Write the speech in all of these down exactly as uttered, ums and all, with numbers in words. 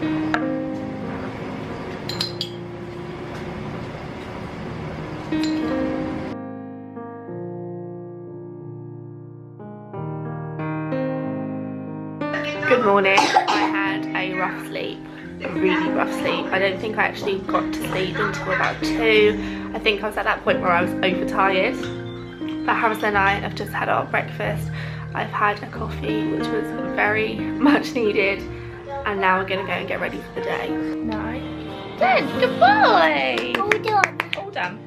Good morning. I had a rough sleep, a really rough sleep. I don't think I actually got to sleep until about two. I think I was at that point where I was overtired. But Harris and I have just had our breakfast. I've had a coffee, which was very much needed. And now we're gonna go and get ready for the day. No. Good, good boy. All done. All done.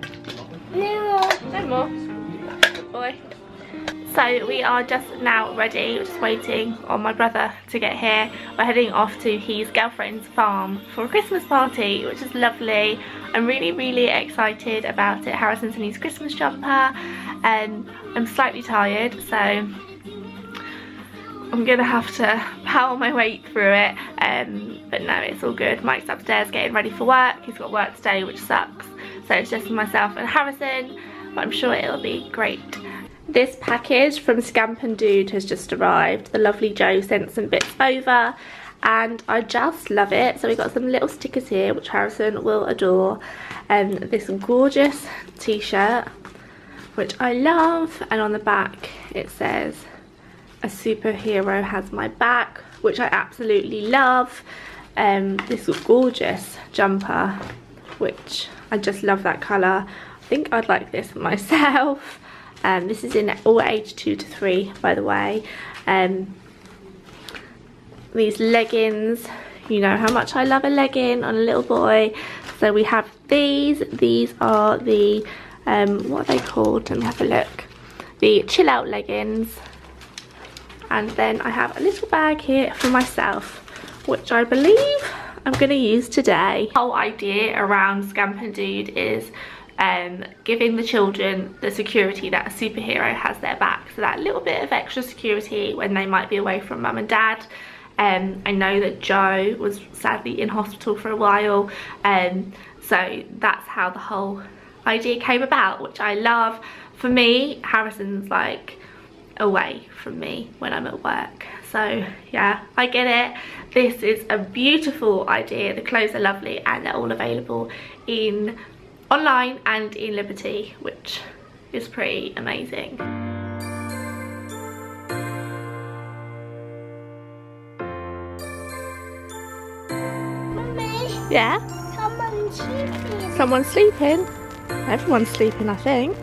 No. No more. Good boy. So we are just now ready, just waiting on my brother to get here. We're heading off to his girlfriend's farm for a Christmas party, which is lovely. I'm really, really excited about it. Harrison's in his Christmas jumper and I'm slightly tired, so I'm going to have to power my way through it. Um, but no, it's all good. Mike's upstairs getting ready for work. He's got work today, which sucks. So it's just myself and Harrison, but I'm sure it'll be great. This package from Scamp and Dude has just arrived. The lovely Jo sent some bits over and I just love it. So we got some little stickers here which Harrison will adore, and um, this gorgeous t-shirt which I love, and on the back it says a superhero has my back, which I absolutely love. Um, this gorgeous jumper which I just love that colour. I think I'd like this myself. Um, this is in all age two to three, by the way. Um, these leggings, you know how much I love a legging on a little boy. So we have these. These are the, um, what are they called? Let me have a look. The chill out leggings. And then I have a little bag here for myself, which I believe I'm going to use today. The whole idea around Scamp and Dude is Um, giving the children the security that a superhero has their back, so that little bit of extra security when they might be away from mum and dad. Um, I know that Jo was sadly in hospital for a while, um, so that's how the whole idea came about, which I love. For me, Harrison's like away from me when I'm at work, so yeah, I get it. This is a beautiful idea. The clothes are lovely and they're all available in online and in Liberty, which is pretty amazing. Mummy, yeah? Someone's sleeping. Someone's sleeping? Everyone's sleeping, I think.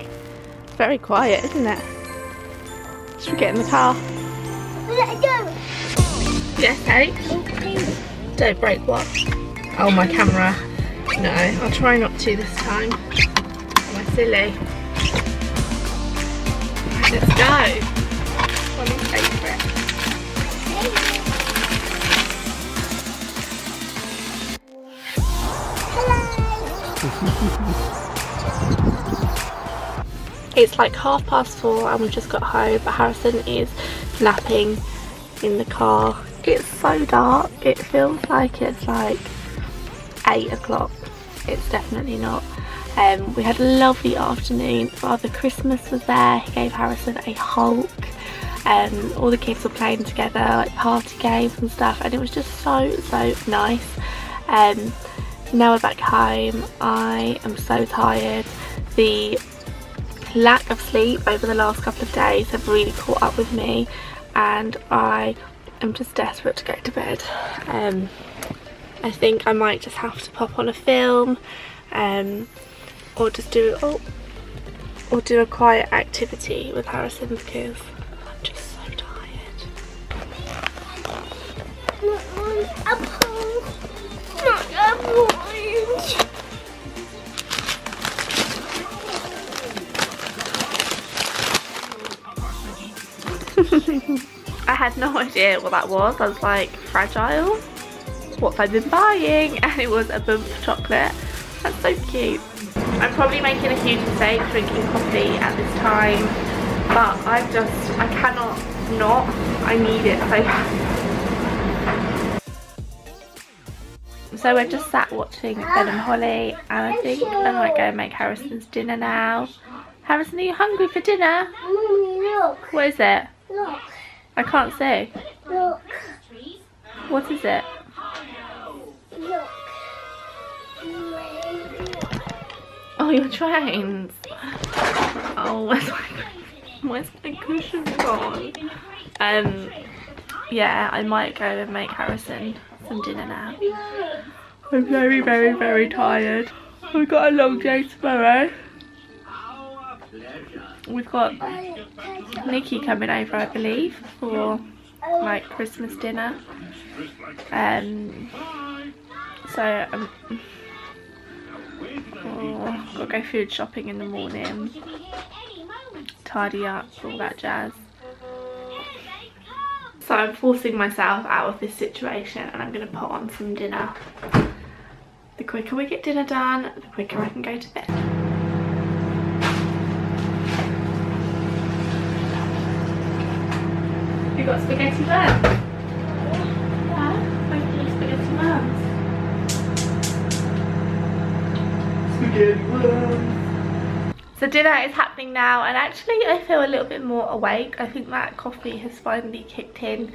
It's very quiet, isn't it? Should we get in the car? Let's go! Yes, hey? Okay. Don't break what? Oh, my camera. No, I'll try not to this time. Am I silly? Let's go. One of my favourite. Hello. It's like half past four and we've just got home, but Harrison is napping in the car. It's so dark. It feels like it's like eight o'clock. It's definitely not. Um, we had a lovely afternoon. Father Christmas was there. He gave Harrison a Hulk. Um, all the kids were playing together, like party games and stuff, and it was just so, so nice. Um, now we're back home. I am so tired. The lack of sleep over the last couple of days have really caught up with me, and I am just desperate to go to bed. Um, I think I might just have to pop on a film, um, or just do oh, or do a quiet activity with Harrison, because I'm just so tired. Not one apple, not an orange. I had no idea what that was. I was like, fragile? What I've been buying, and it was a bump of chocolate. That's so cute. I'm probably making a huge mistake drinking coffee at this time, but I've just, I cannot not. I need it so bad. So we're just sat watching Ben and Holly, and I think I might go and make Harrison's dinner now. Harrison, are you hungry for dinner? Look. What is it? Look. I can't see. Look. What is it? Oh, your trains. Oh, where's my, where's my cushion gone? Um, yeah, I might go and make Harrison some dinner now. I'm very, very, very tired. We've got a long day tomorrow. We've got Nikki coming over, I believe, for like Christmas dinner. Um, so um, oh, gotta go food shopping in the morning, tidy up, all that jazz. So I'm forcing myself out of this situation, and I'm gonna put on some dinner. The quicker we get dinner done, the quicker I can go to bed. You got spaghetti burns? Yeah, thank you, spaghetti burns. Spaghetti burns. So dinner is happening now, and actually I feel a little bit more awake. I think that coffee has finally kicked in,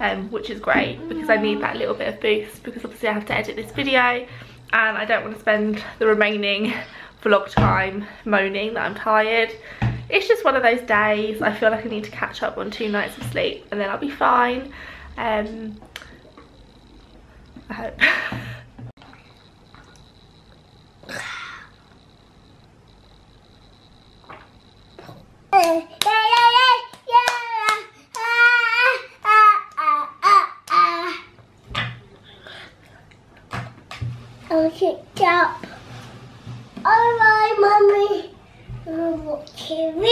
um, which is great because I need that little bit of boost, because obviously I have to edit this video and I don't want to spend the remaining vlog time moaning that I'm tired. It's just one of those days. I feel like I need to catch up on two nights of sleep and then I'll be fine. Um, I hope. I'll kick up. Alright, mummy. I'm watching T V.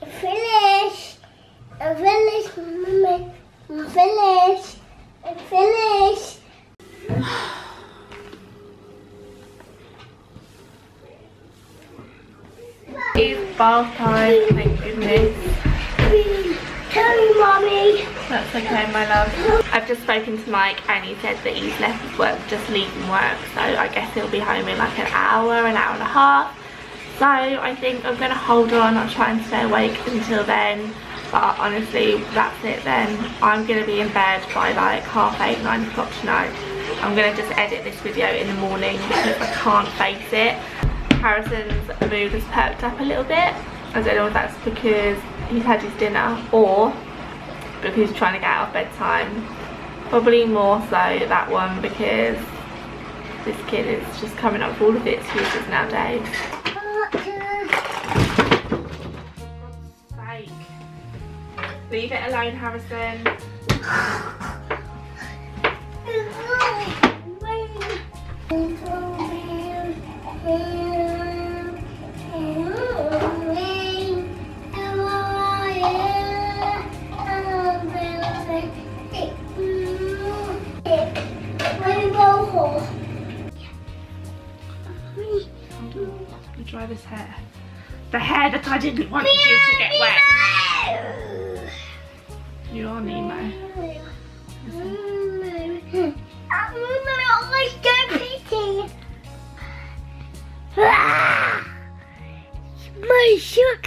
I'm finished. I'm finished, mummy. I'm finished. I'm finished. It's bath time, thank goodness. Sorry, mummy. That's okay, my love. I've just spoken to Mike and he said that he's left work, just leaving work. So I guess he'll be home in like an hour, an hour and a half. So I think I'm going to hold on. I'll try and stay awake until then. But honestly, that's it then. I'm going to be in bed by like half eight, nine o'clock tonight. I'm going to just edit this video in the morning because I can't face it. Harrison's mood has perked up a little bit. I don't know if that's because he's had his dinner or because he's trying to get out of bedtime. Probably more so that one, because this kid is just coming up with all of the excuses nowadays. Leave it alone, Harrison. Let me dry this hair. The hair that I didn't want you to get wet. You are Nemo. Listen. My shook.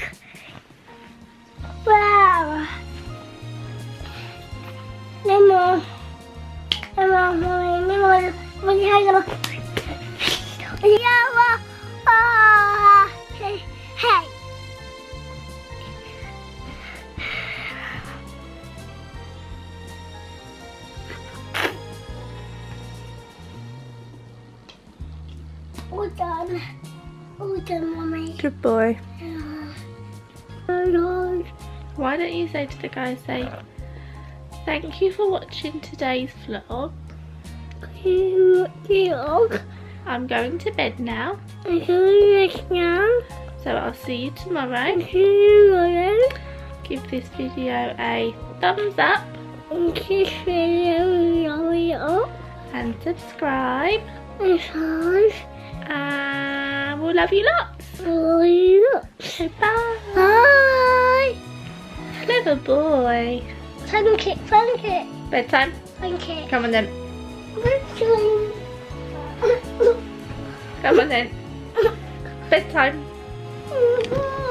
Wow. Nemo. Nemo, Nemo, Nemo, Nemo. Hey. All done. All done, mummy. Good boy. Yeah. Oh, why don't you say to the guy, say, thank you for watching today's vlog. Vlog. I'm going to bed now. I'm going to bed now. So I'll see you tomorrow. See you tomorrow. Give this video a thumbs up. This video up. And subscribe. And And uh, we'll love you lots. Love you lots. Bye. Bye. Clever boy. Fun kick, fun kick. Bedtime? Fun kick. Come on then. Bedtime. Come on then. Bedtime.